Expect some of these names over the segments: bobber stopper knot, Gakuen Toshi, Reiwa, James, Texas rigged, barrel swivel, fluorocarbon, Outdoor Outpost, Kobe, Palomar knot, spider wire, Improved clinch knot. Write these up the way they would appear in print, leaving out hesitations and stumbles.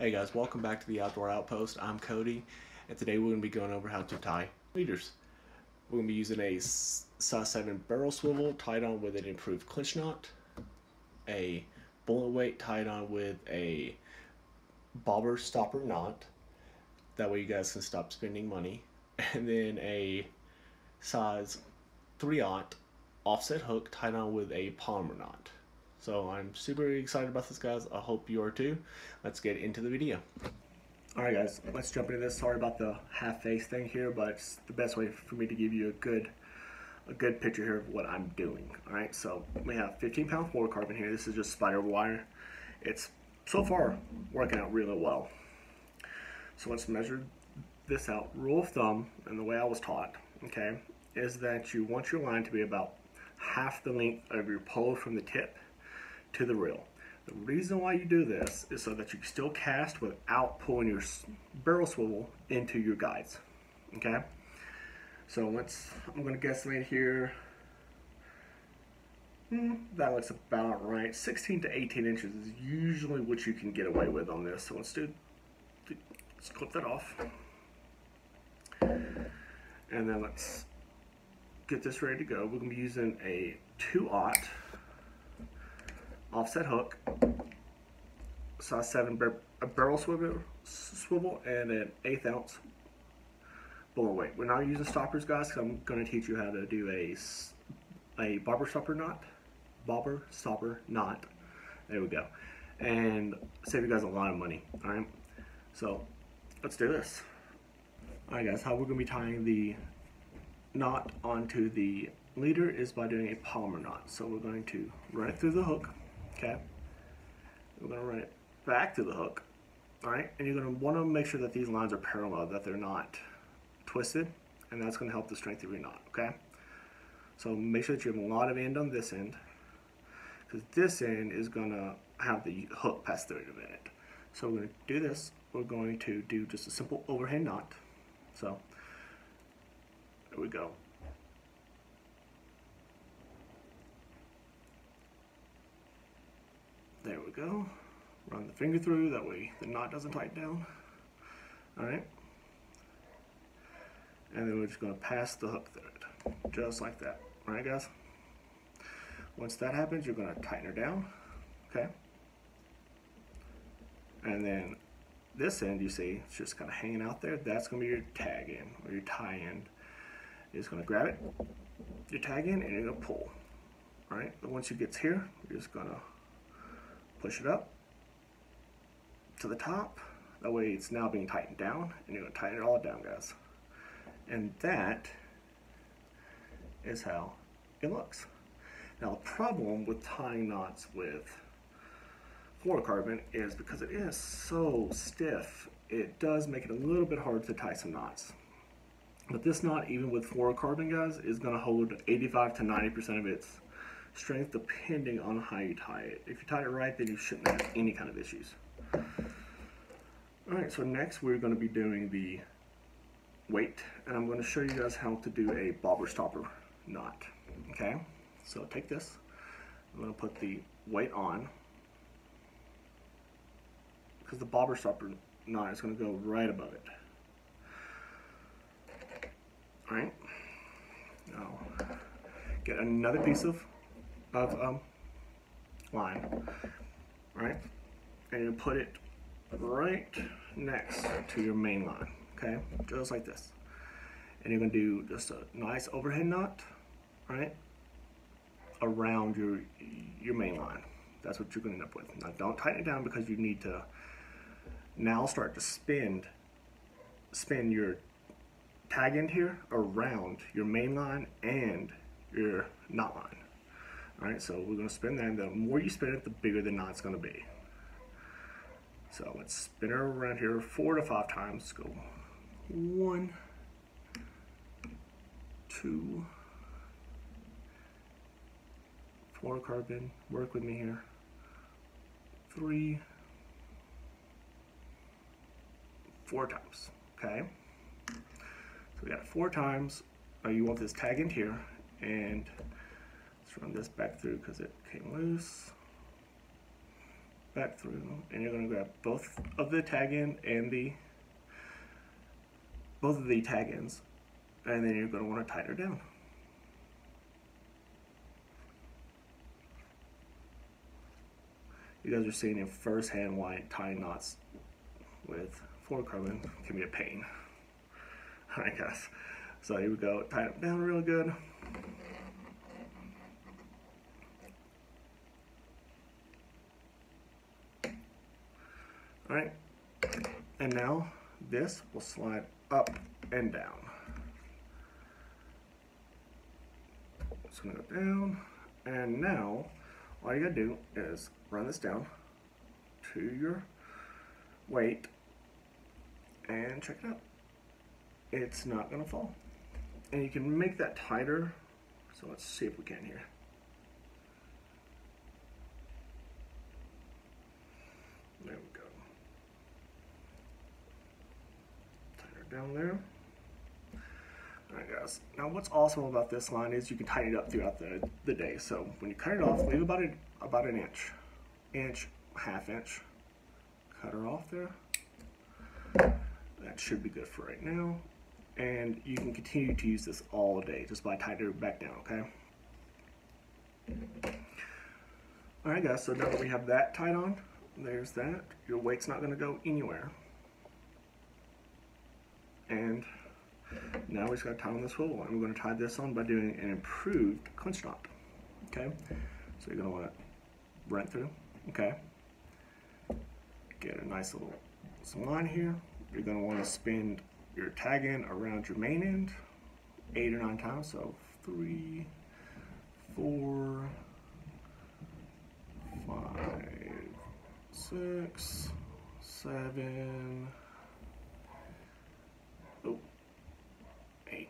Hey guys, welcome back to the Outdoor Outpost. I'm Cody, and today we're going to be going over how to tie leaders. We're going to be using a size 7 barrel swivel tied on with an improved clinch knot, a bullet weight tied on with a bobber stopper knot, that way you guys can stop spending money, and then a size 3/0 offset hook tied on with a Palomar knot. So I'm super excited about this, guys. I hope you are too. Let's get into the video. All right, guys, let's jump into this. Sorry about the half face thing here, but it's the best way for me to give you a good picture here of what I'm doing. All right, so we have 15-pound fluorocarbon here. This is just spider wire. It's so far working out really well. So let's measure this out. Rule of thumb, and the way I was taught, okay, is that you want your line to be about half the length of your pole from the tip to the reel. The reason why you do this is so that you can still cast without pulling your barrel swivel into your guides. Okay, so I'm going to guesstimate here. That looks about right. 16 to 18 inches is usually what you can get away with on this. So let's clip that off, and then let's get this ready to go. We're going to be using a 2/0 offset hook, size 7 barrel swivel, and an 1/8 ounce bullet weight. We're not using stoppers, guys, because I'm going to teach you how to do a bobber stopper knot. There we go, and save you guys a lot of money. All right, so let's do this. All right, guys, how we're going to be tying the knot onto the leader is by doing a Palomar knot. So we're going to run it through the hook. Okay, we're going to run it back through the hook. All right, and you're going to want to make sure that these lines are parallel, that they're not twisted, and that's going to help the strength of your knot. Okay, so make sure that you have a lot of end on this end, because this end is going to have the hook pass through in it. So we're going to do this. We're going to do just a simple overhand knot. So there we go. There we go. Run the finger through, that way the knot doesn't tighten down. All right. And then we're just gonna pass the hook through it, just like that. All right, guys? Once that happens, you're gonna tighten her down, okay? And then this end, you see, it's just kinda hanging out there. That's gonna be your tag end, or your tie end. You're just gonna grab it, your tag end, and you're gonna pull. All right, but once it gets here, you're just gonna push it up to the top. That way it's now being tightened down, and you're gonna tighten it all down, guys. And that is how it looks. Now, the problem with tying knots with fluorocarbon is because it is so stiff, it does make it a little bit hard to tie some knots. But this knot, even with fluorocarbon, guys, is gonna hold 85 to 90% of its strength, depending on how you tie it. If you tie it right, then you shouldn't have any kind of issues. All right, so next we're going to be doing the weight, and I'm going to show you guys how to do a bobber stopper knot. Okay, so take this, I'm going to put the weight on, because the bobber stopper knot is going to go right above it. All right, now get another piece of line, right, and you put it right next to your main line, okay, just like this. And you're gonna do just a nice overhead knot, right, around your main line. That's what you're gonna end up with. Now, don't tighten it down, because you need to now start to spin your tag end here around your main line and your knot line. Alright, so we're going to spin that, and the more you spin it, the bigger the knot's going to be. So let's spin her around here 4 to 5 times. Let's go 1, 2, fluorocarbon, work with me here, 3, 4 times, okay? So we got 4 times. You want this tag in here, and run this back through because it came loose. back through, and you're going to grab both of the tag end and both of the tag ends, and then you're going to want to tighten her down. You guys are seeing in firsthand why tying knots with fluorocarbon can be a pain. All right, guys. So here we go. Tighten them down real good. All right, and now this will slide up and down. It's gonna go down, and now all you gotta do is run this down to your weight and check it out. It's not gonna fall, and you can make that tighter. So let's see if we can here. There we go. Down there. Alright, guys. Now, what's awesome about this line is you can tighten it up throughout the day. So when you cut it off, leave about an inch, half inch. Cut her off there. That should be good for right now. And you can continue to use this all day just by tightening it back down. Okay. Alright, guys. So now that we have that tied on, there's that. Your weight's not going to go anywhere. And now we just got to tie on this swivel, and we're going to tie this on by doing an improved clinch knot. Okay, so you're going to want to run through. Okay, get a nice little line here. You're going to want to spin your tag end around your main end 8 or 9 times. So 3, 4, 5, 6, 7. Oh, 8.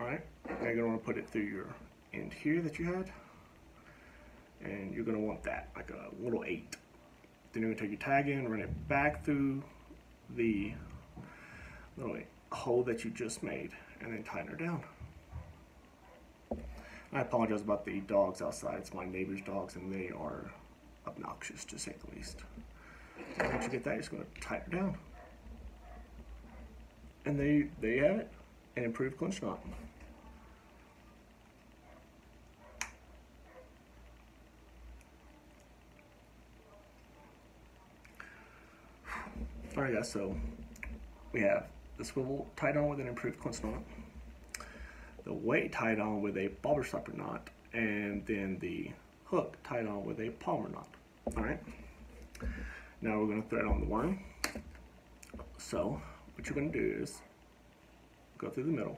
All right, now you're going to want to put it through your end here that you had, and you're going to want that like a little 8. Then you're going to take your tag in, run it back through the little hole that you just made, and then tighten her down. I apologize about the dogs outside. It's my neighbor's dogs, and they are obnoxious, to say the least. So once you get that, you're just going to tighten her down. And there you have it, an improved clinch knot. All right, guys, so we have the swivel tied on with an improved clinch knot, the weight tied on with a bobber stopper knot, and then the hook tied on with a Palomar knot. All right, now we're going to thread on the worm. So what you're going to do is go through the middle.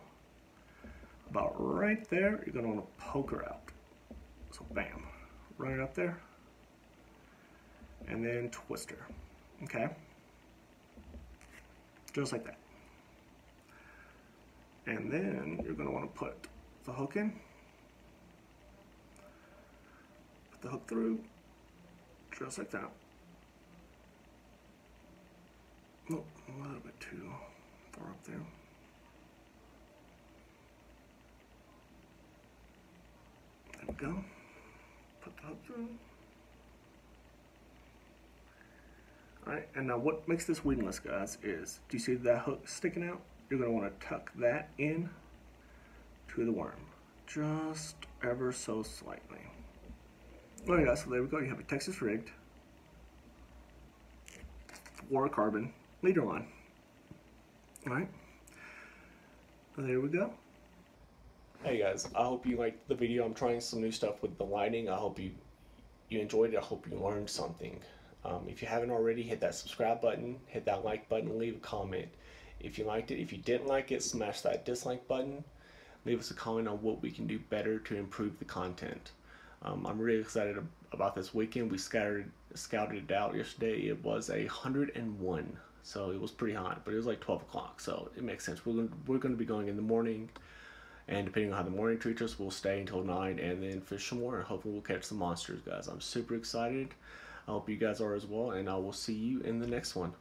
About right there, you're going to want to poke her out. So bam, run it up there, and then twist her. Okay, just like that. And then you're going to want to put the hook in, put the hook through, just like that. Oh, a little bit too far up there. There we go. Put the hook through. Alright, and now what makes this weedless, guys, is do you see that hook sticking out? You're going to want to tuck that in to the worm, just ever so slightly. Alright, guys, so there we go. You have a Texas rigged fluorocarbon leader line. All right, so there we go. Hey guys, I hope you liked the video. I'm trying some new stuff with the lining. I hope you enjoyed it. I hope you learned something. If you haven't already, hit that subscribe button, hit that like button, leave a comment if you liked it. If you didn't like it, smash that dislike button. Leave us a comment on what we can do better to improve the content. I'm really excited about this weekend. We scouted it out yesterday. It was 101, so it was pretty hot, but it was like 12 o'clock, so it makes sense. We're going to be going in the morning, and depending on how the morning treats us, we'll stay until 9 and then fish some more, and hopefully we'll catch some monsters, guys. I'm super excited. I hope you guys are as well, and I will see you in the next one.